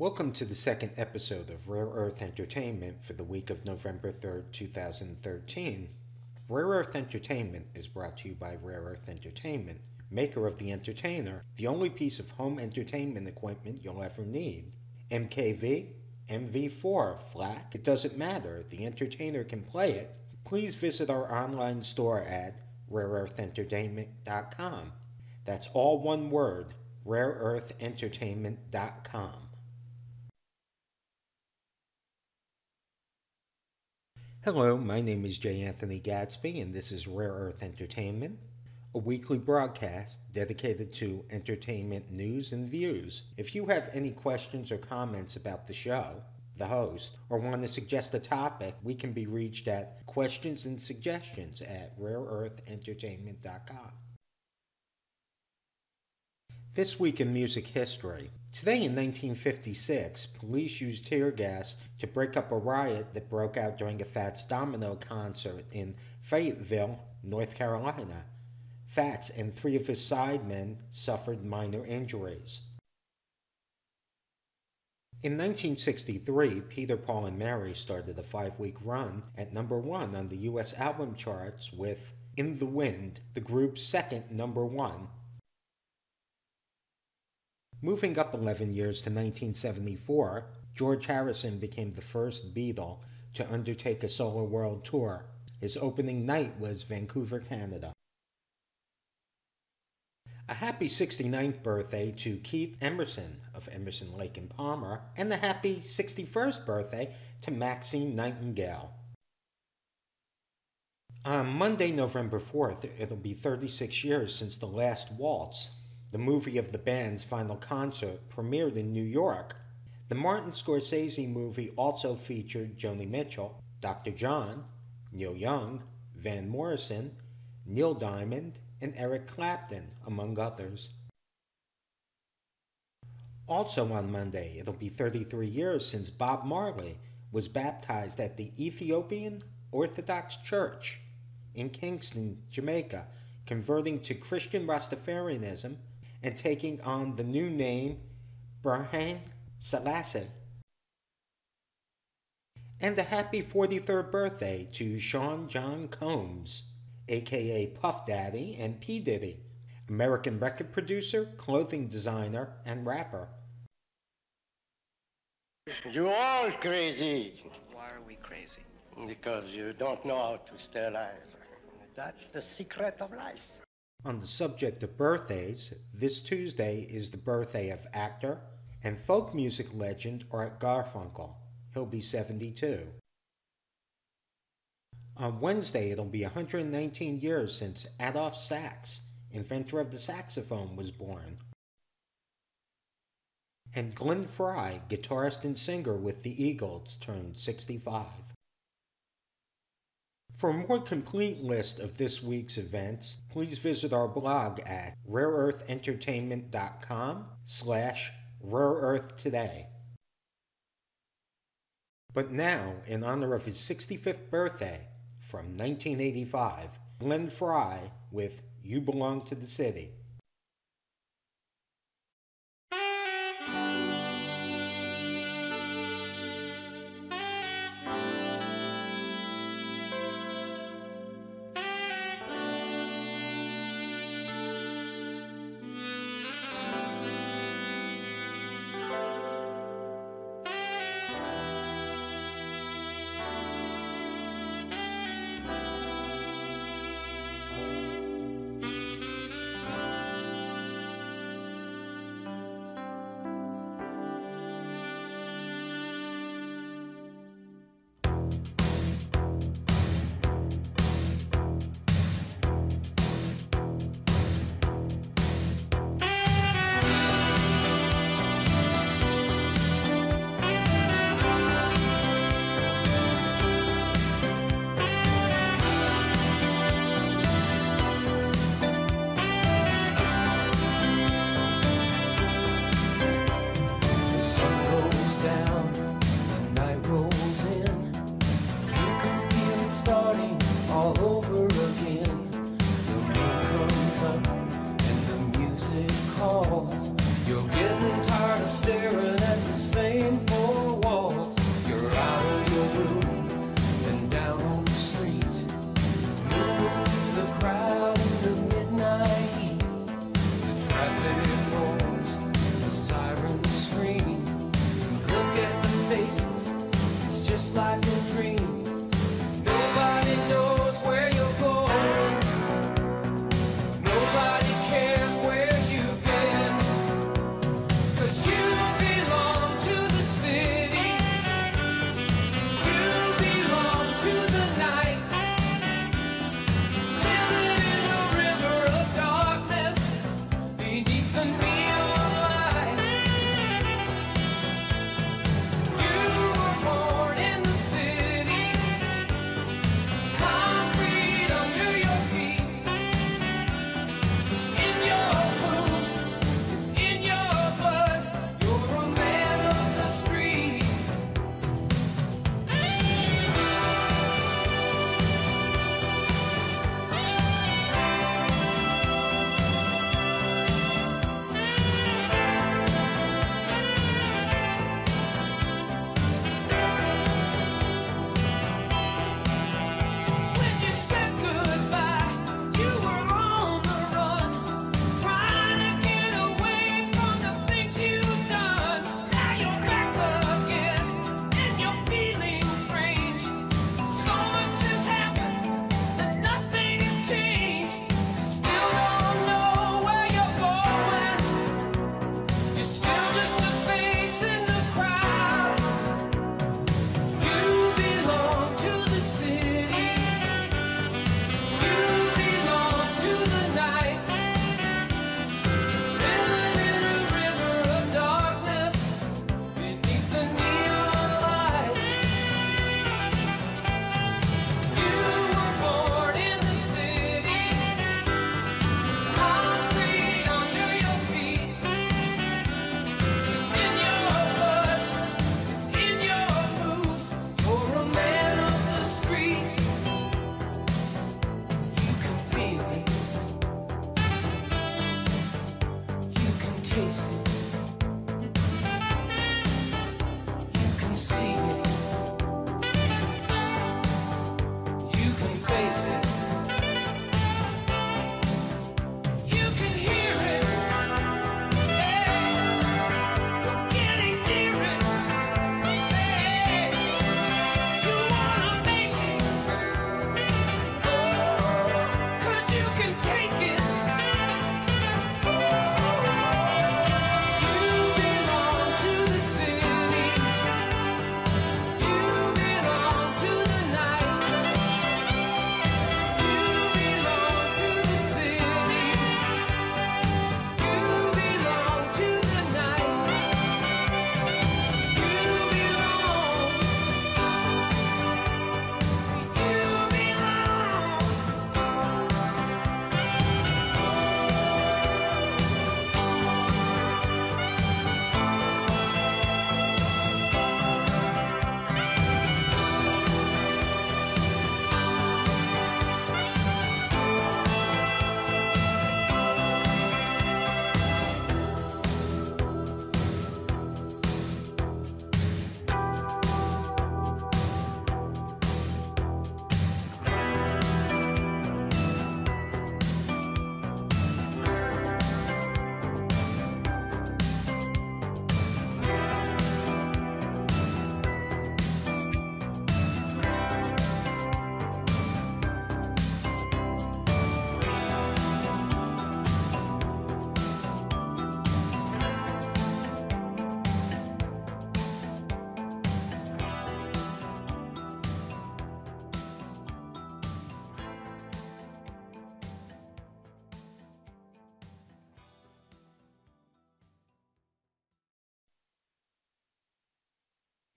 Welcome to the second episode of Rare Earth Entertainment for the week of November 3rd, 2013. Rare Earth Entertainment is brought to you by Rare Earth Entertainment, maker of the Entertainer, the only piece of home entertainment equipment you'll ever need. MKV, MV4, FLAC, it doesn't matter, the Entertainer can play it. Please visit our online store at rareearthentertainment.com. That's all one word, rareearthentertainment.com. Hello, my name is Jay Anthony Gatsby, and this is Rare Earth Entertainment, a weekly broadcast dedicated to entertainment news and views. If you have any questions or comments about the show, the host, or want to suggest a topic, we can be reached at questionsandSuggestions@rareearthentertainment.com. This week in music history. Today in 1956, police used tear gas to break up a riot that broke out during a Fats Domino concert in Fayetteville, North Carolina. Fats and three of his sidemen suffered minor injuries. In 1963, Peter, Paul and Mary started a five-week run at number one on the U.S. album charts with In the Wind, the group's second number one. Moving up 11 years to 1974, George Harrison became the first Beatle to undertake a solo world tour. His opening night was Vancouver, Canada. A happy 69th birthday to Keith Emerson of Emerson Lake and Palmer, and a happy 61st birthday to Maxine Nightingale. On Monday, November 4th, it'll be 36 years since The Last Waltz, the movie of the band's final concert, premiered in New York. The Martin Scorsese movie also featured Joni Mitchell, Dr. John, Neil Young, Van Morrison, Neil Diamond, and Eric Clapton, among others. Also on Monday, it'll be 33 years since Bob Marley was baptized at the Ethiopian Orthodox Church in Kingston, Jamaica, converting to Christian Rastafarianism and taking on the new name Burhan Selassie. And a happy 43rd birthday to Sean John Combs, aka Puff Daddy and P Diddy, American record producer, clothing designer, and rapper. You all crazy. Why are we crazy? Because you don't know how to stay alive. That's the secret of life. On the subject of birthdays, this Tuesday is the birthday of actor and folk music legend Art Garfunkel. He'll be 72. On Wednesday, it'll be 119 years since Adolf Sachs, inventor of the saxophone, was born. And Glenn Frey, guitarist and singer with the Eagles, turned 65. For a more complete list of this week's events, please visit our blog at rareearthentertainment.com/rareearthtoday. But now, in honor of his 65th birthday, from 1985, Glenn Frey with You Belong to the City.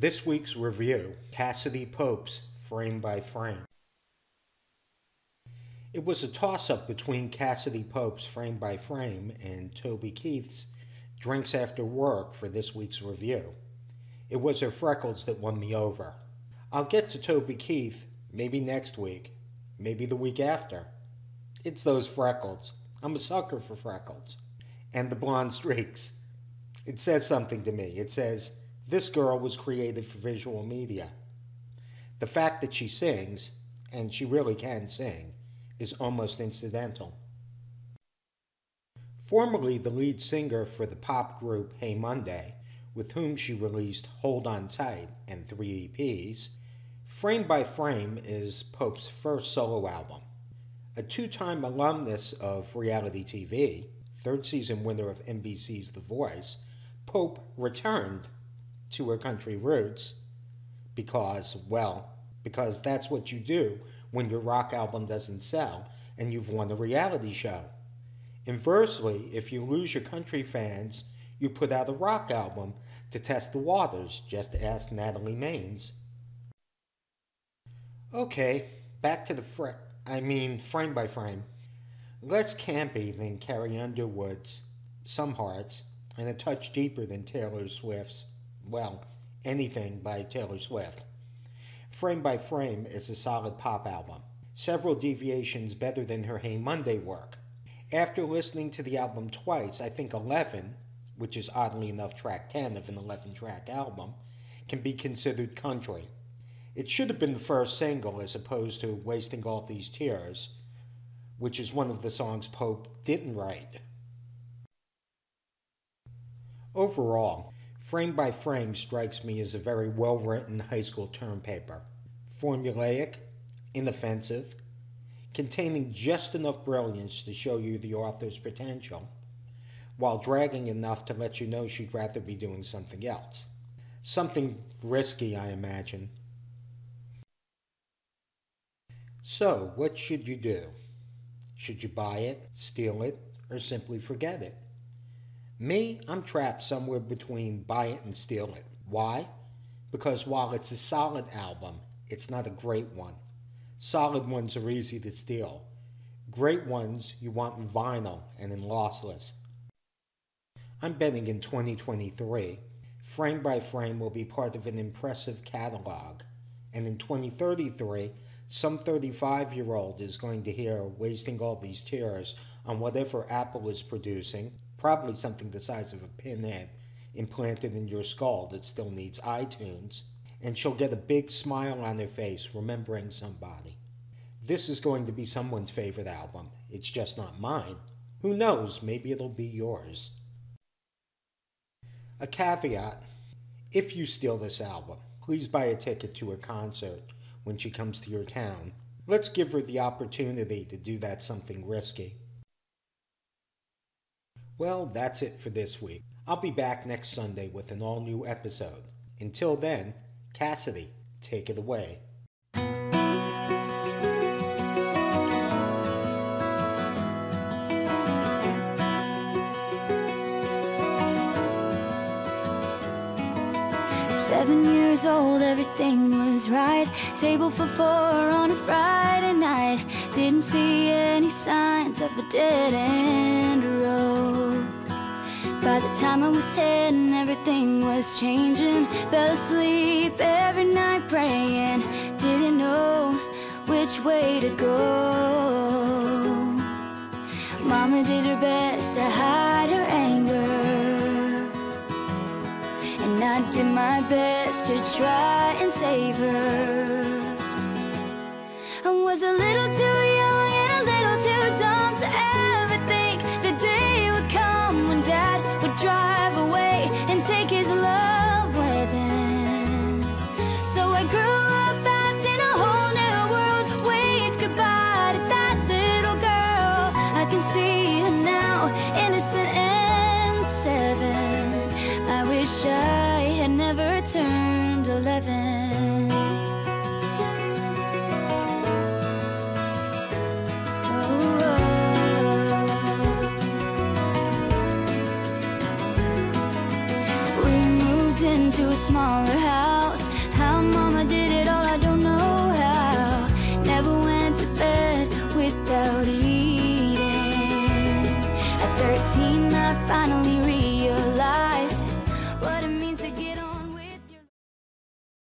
This week's review, Cassidy Pope's Frame by Frame. It was a toss-up between Cassidy Pope's Frame by Frame and Toby Keith's Drinks After Work for this week's review. It was her freckles that won me over. I'll get to Toby Keith maybe next week, maybe the week after. It's those freckles. I'm a sucker for freckles. And the blonde streaks. It says something to me. It says, this girl was created for visual media. The fact that she sings, and she really can sing, is almost incidental. Formerly the lead singer for the pop group Hey Monday, with whom she released Hold On Tight and 3 EPs, Frame by Frame is Pope's first solo album. A two-time alumnus of reality TV, third-season winner of NBC's The Voice, Pope returned to her country roots because, well, because that's what you do when your rock album doesn't sell and you've won a reality show. Inversely, if you lose your country fans, you put out a rock album to test the waters, just ask Natalie Maines. Okay, back to the frame by frame. Less campy than Carrie Underwood's Some Hearts, and a touch deeper than Taylor Swift's, well, anything by Taylor Swift. Frame by Frame is a solid pop album, several deviations better than her Hey Monday work. After listening to the album twice, I think 11, which is oddly enough track 10 of an 11-track album, can be considered country. It should have been the first single as opposed to Wasting All These Tears, which is one of the songs Pope didn't write. Overall, Frame by Frame strikes me as a very well-written high school term paper. Formulaic, inoffensive, containing just enough brilliance to show you the author's potential, while dragging enough to let you know she'd rather be doing something else. Something risky, I imagine. So, what should you do? Should you buy it, steal it, or simply forget it? Me, I'm trapped somewhere between buy it and steal it. Why? Because while it's a solid album, it's not a great one. Solid ones are easy to steal. Great ones you want in vinyl and in lossless. I'm betting in 2023, Frame by Frame will be part of an impressive catalog, and in 2033, some 35-year-old is going to hear Wasting All These Tears on whatever Apple is producing, probably something the size of a pinhead implanted in your skull that still needs iTunes, and she'll get a big smile on her face remembering somebody. This is going to be someone's favorite album. It's just not mine. Who knows, maybe it'll be yours. A caveat: if you steal this album, please buy a ticket to her concert when she comes to your town. Let's give her the opportunity to do that something risky. Well, that's it for this week. I'll be back next Sunday with an all-new episode. Until then, Cassidy, take it away. Years old, everything was right. Table for four on a Friday night. Didn't see any signs of a dead-end road. By the time I was 10, everything was changing. Fell asleep every night praying. Didn't know which way to go. Mama did her best to hide her anger. I did my best to try and save her. I was a little too